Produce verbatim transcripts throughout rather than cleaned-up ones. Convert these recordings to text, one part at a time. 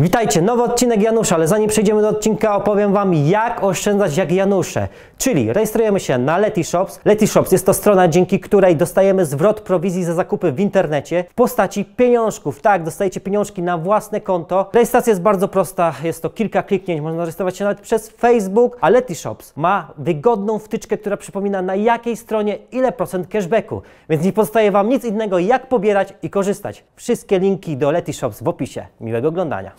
Witajcie, nowy odcinek Janusza, ale zanim przejdziemy do odcinka, opowiem Wam, jak oszczędzać jak Janusze. Czyli rejestrujemy się na Letyshops. Letyshops jest to strona, dzięki której dostajemy zwrot prowizji za zakupy w internecie w postaci pieniążków. Tak, dostajecie pieniążki na własne konto. Rejestracja jest bardzo prosta, jest to kilka kliknięć, można rejestrować się nawet przez Facebook, a Letyshops ma wygodną wtyczkę, która przypomina, na jakiej stronie ile procent cashbacku. Więc nie pozostaje Wam nic innego, jak pobierać i korzystać. Wszystkie linki do Letyshops w opisie. Miłego oglądania.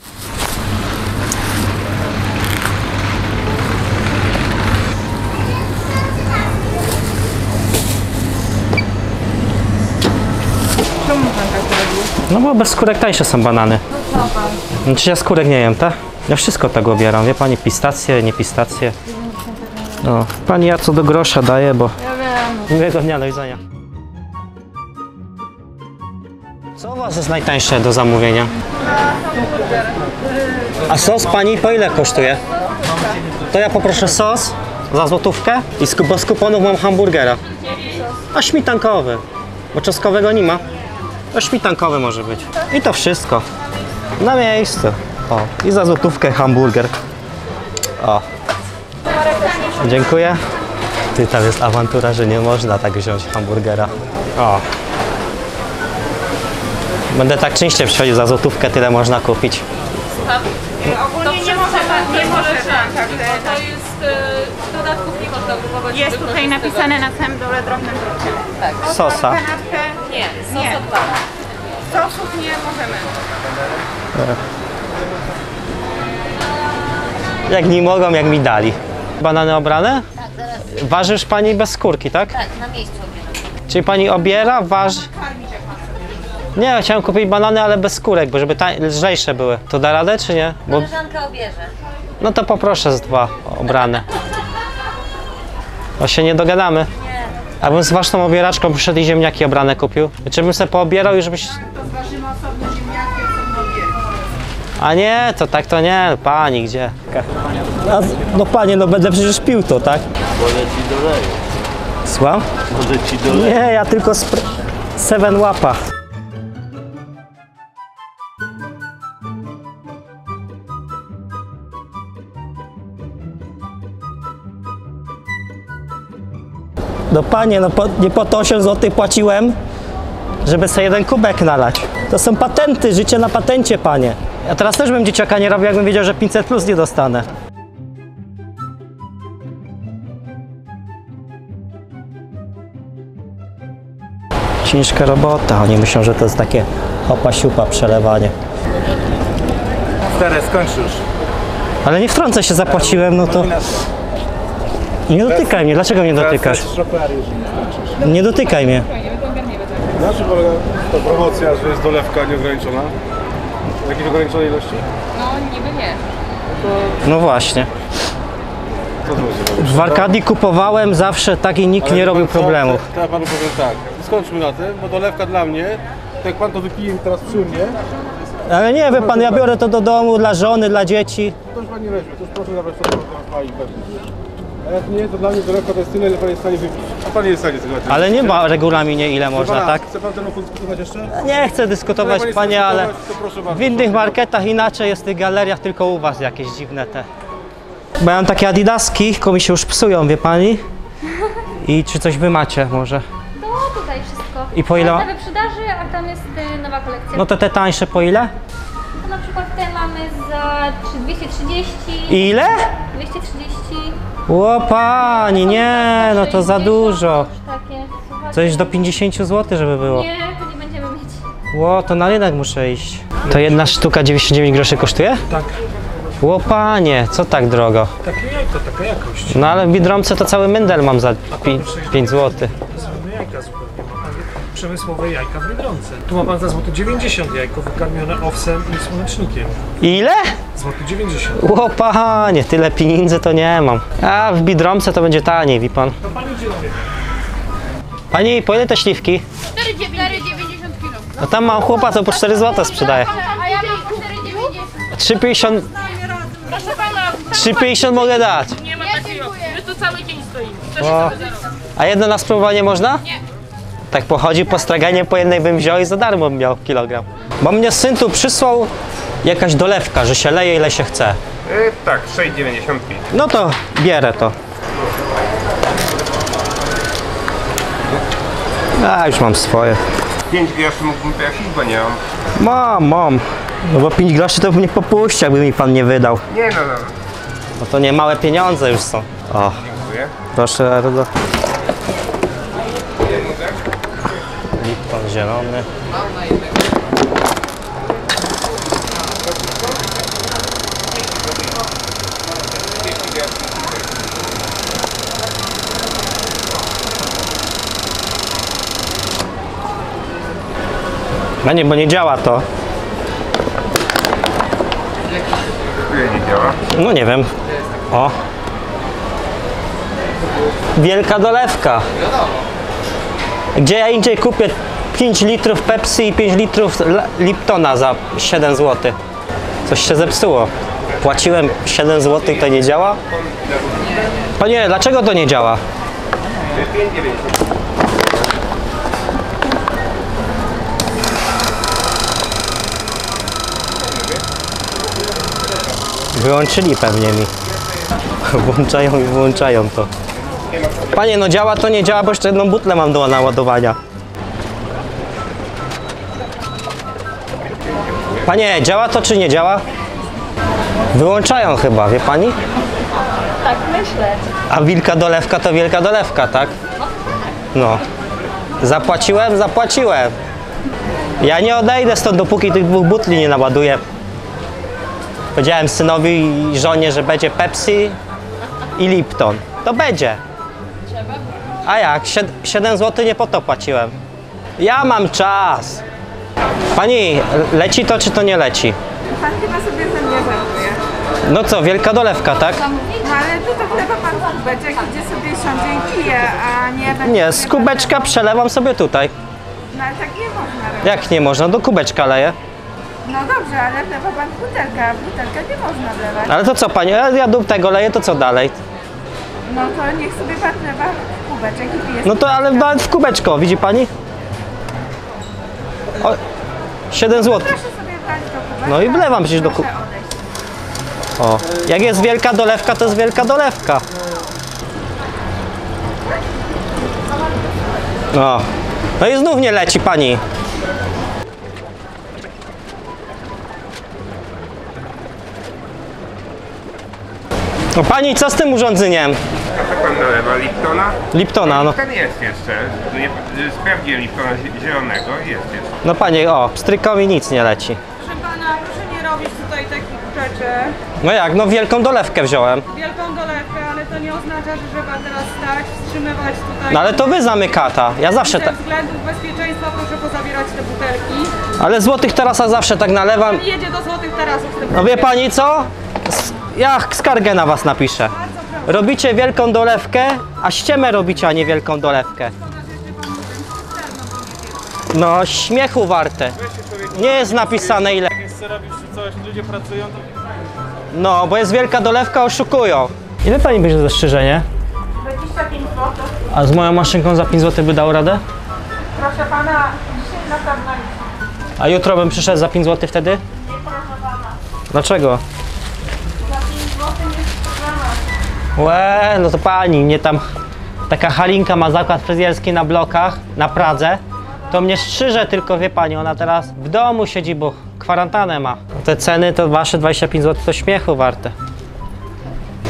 No bo bez skórek tańsze są banany. No co pan? Znaczy ja skórek nie jem, tak? Ja wszystko tak obieram. Wie pani, pistacje, nie pistacje. No, pani ja co do grosza daję, bo... Ja wiem. Miłego dnia, do widzenia. Co u was jest najtańsze do zamówienia? A sos pani po ile kosztuje? To ja poproszę sos za złotówkę i bo z kuponów mam hamburgera. A śmietankowy, bo czosnkowego nie ma. To śmietankowy może być. I to wszystko. Na miejscu. O, i za złotówkę hamburger. O. Dziękuję. Ty, tam jest awantura, że nie można tak wziąć hamburgera. O. Będę tak częściej przychodził, za złotówkę tyle można kupić. Ogólnie nie może pan, nie może tak. To jest dodatków nie można kupować. Jest tutaj napisane na samym dole drobnym drukiem. Tak. Sosa. Nie, nie. Sosów nie możemy. Jak nie mogą, jak mi dali. Banany obrane? Tak, zaraz. Waży już pani bez skórki, tak? Tak, na miejscu obieram. Czyli pani obiera, waży... Nie, chciałem kupić banany, ale bez skórek, bo żeby lżejsze były. To da radę, czy nie? Bo... Koleżanka obierze. No to poproszę z dwa obrane. Bo się nie dogadamy. Nie. A bym z waszą obieraczką przyszedł i ziemniaki obrane kupił. Czy bym sobie poobierał i żebyś... To zważymy osobno ziemniaki, osobno obierać. A nie, to tak to nie. Pani, gdzie? A, no panie, no będę przecież pił to, tak? Może ci doleję. Słucham? Może ci doleję. Nie, ja tylko spr... Seven łapa. No panie, no po, nie po to osiem złotych płaciłem, żeby sobie jeden kubek nalać. To są patenty, życie na patencie, panie. Ja teraz też bym dzieciaka nie robił, jakbym wiedział, że pięćset plus nie dostanę. Ciężka robota, oni myślą, że to jest takie hopa-siupa przelewanie. Stare, skończ już. Ale nie wtrącę się, zapłaciłem, no to... Nie dotykaj mnie, dlaczego mnie dotykasz? Nie dotykaj mnie. Znaczy polega ta promocja, że jest dolewka nieograniczona? W jakiejś ograniczonej ilości? No niby nie. No właśnie. W Arkadii kupowałem zawsze tak i nikt nie robił problemów. Ja panu powiem tak, skończmy na tym, bo dolewka dla mnie, to jak pan to wypije teraz przy mnie. Ale nie, wie pan, ja biorę to do domu, dla żony, dla dzieci. To już pan nie weźmie, to już proszę zabrać sobie pewnie. A jak nie, to dla mnie dolewka to jest tyle, ile pan jest w stanie wypić. A pan nie jest w stanie tego. Ale nie ma regulaminie, ile można, pana, tak? Chce pan ten opór dyskutować jeszcze? Nie chcę dyskutować, panie, panie, ale w innych marketach inaczej jest, w tych galeriach, tylko u was jakieś dziwne te. Bo ja mam takie adidaski, tylko mi się już psują, wie pani? I czy coś wy macie może? No tutaj wszystko. I po ile? Na wyprzedaży, a tam jest nowa kolekcja. No to te tańsze po ile? To na przykład te mamy za dwieście trzydzieści. Ile? dwieście trzydzieści. Ło pani, nie, no to za dużo. Coś do pięćdziesiąt złotych, żeby było. Nie, to nie będziemy mieć. Ło, to na rynek muszę iść. To jedna sztuka dziewięćdziesiąt dziewięć groszy kosztuje? Tak. Ło panie, co tak drogo? Takie jajko, taka jakość. No ale w Biedronce to cały mendel mam za pięć złotych. Przemysłowe jajka w Biedronce. Tu ma pan za złoty dziewięćdziesiąt jajko wykarmione owsem i słonecznikiem. Ile? Złoty dziewięćdziesiąt. O panie, tyle pieniędzy to nie mam. A w Biedronce to będzie taniej, wie pan. To pani dziękuję. Pani, po ile te śliwki? cztery dziewięćdziesiąt kilo. No tam mam chłopa, co po cztery złote sprzedaje. A ja mam cztery dziewięćdziesiąt. trzy pięćdziesiąt mogę dać. Nie ma takiej opcji. My tu cały dzień stoimy. A jedno na spróbowanie można? Nie. Tak pochodzi po straganie, po jednej bym wziął i za darmo bym miał kilogram. Bo mnie syn tu przysłał jakaś dolewka, że się leje ile się chce. Yy, tak, sześć dziewięćdziesiąt pięć. No to bierę to. A, już mam swoje. pięć groszy mógłbym trafić, bo nie mam. Mam, mam. No bo pięć groszy to bym nie popuścił, jakby mi pan nie wydał. Nie no, no. No to nie małe pieniądze już są. O. Dziękuję. Proszę bardzo. Lipton zielony. No nie, bo nie działa to. Nie działa? No nie wiem. O. Wielka dolewka. Gdzie ja indziej kupię pięć litrów Pepsi i pięć litrów Liptona za siedem złotych. Coś się zepsuło. Płaciłem siedem złotych i to nie działa? Panie, dlaczego to nie działa? Wyłączyli pewnie mi. Włączają i wyłączają to. Panie, no działa to nie działa, bo jeszcze jedną butlę mam do naładowania. Panie, działa to czy nie działa? Wyłączają chyba, wie pani? Tak, myślę. A wielka dolewka to wielka dolewka, tak? No. Zapłaciłem, zapłaciłem. Ja nie odejdę stąd, dopóki tych dwóch butli nie naładuję. Powiedziałem synowi i żonie, że będzie Pepsi i Lipton. To będzie. A jak? siedem złotych nie po to płaciłem. Ja mam czas. Pani, leci to czy to nie leci? Pan chyba sobie ze mnie żartuje. No co, wielka dolewka, tak? No ale to, to chyba pan kubeczek idzie sobie siądzie i pije, a nie... Nie, z kubeczka przelewam sobie tutaj. No ale tak nie można robić. Jak nie można? Do kubeczka leję. No dobrze, ale wlewa pan butelkę, butelkę nie można wlewać. Ale to co pani, ja do tego leję, to co dalej? No to niech sobie pan wlewa w kubeczek i pije. No to ale nawet w kubeczko, widzi pani? O, siedem złotych. Proszę sobie wlać do kubeczka. No i wlewam przecież do kubeczka. O, jak jest wielka dolewka, to jest wielka dolewka. No, no i znów nie leci pani. No pani, co z tym urządzeniem? A co pan dolewa? Liptona? Liptona, no. Ten jest jeszcze. Sprawdziłem Liptona zielonego i jest jeszcze. No panie, o, pstrykowi nic nie leci. Proszę pana, proszę nie robić tutaj takich rzeczy. No jak, no wielką dolewkę wziąłem. Wielką dolewkę, ale to nie oznacza, że trzeba teraz stać, wstrzymywać tutaj. No ale to wy zamykata, ja zawsze tak. Ze względów bezpieczeństwa proszę pozabierać te butelki. Ale złotych tarasach zawsze tak nalewam. Pani jedzie do złotych tarasów z tym. No wie pani co? Ja skargę na was napiszę. Robicie wielką dolewkę, a ściemę robicie, a nie wielką dolewkę. No, śmiechu warte. Nie jest napisane ile. No, bo jest wielka dolewka, oszukują. Ile pani bierze za strzyżenie? dwadzieścia pięć złotych. A z moją maszynką za pięć złotych by dało radę? Proszę pana, dzisiaj na pewno nie. A jutro bym przyszedł za pięć złotych wtedy? Nie, proszę pana. Dlaczego? Łe, no to pani, mnie tam taka Halinka ma zakład fryzjerski na blokach, na Pradze, to mnie strzyże tylko, wie pani, ona teraz w domu siedzi, bo kwarantannę ma. Te ceny to wasze dwadzieścia pięć złotych to śmiechu warte.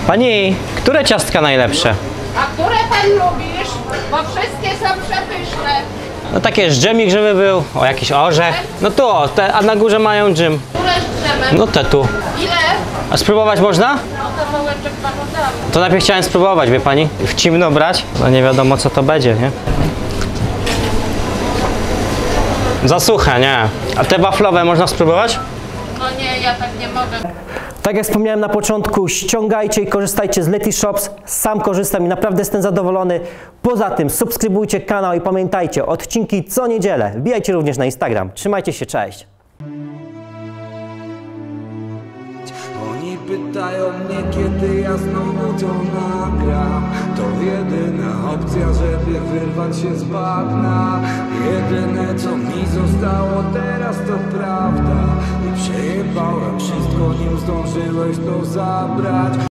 Pani, które ciastka najlepsze? A które pan lubisz? Bo wszystkie są przepyszne. No takie z dżemik, żeby był, o jakiś orzech. No tu, o, te, a na górze mają dżem. Które z dżemem? No te tu. Ile? A spróbować można? To najpierw chciałem spróbować, wie pani? W ciemno brać, no nie wiadomo co to będzie, nie? Za suche, nie. A te waflowe można spróbować? No nie, ja tak nie mogę. Tak jak wspomniałem na początku, ściągajcie i korzystajcie z Letyshops. Sam korzystam i naprawdę jestem zadowolony. Poza tym subskrybujcie kanał i pamiętajcie, odcinki co niedzielę. Wbijajcie również na Instagram. Trzymajcie się, cześć! Oni pytają mnie, kiedy ja znowu to nagram. To jedyna opcja, żeby wyrwać się z bagna. Jedyne co mi zostało teraz to prawda. I przejebałem wszystko, nim zdążyłeś to zabrać.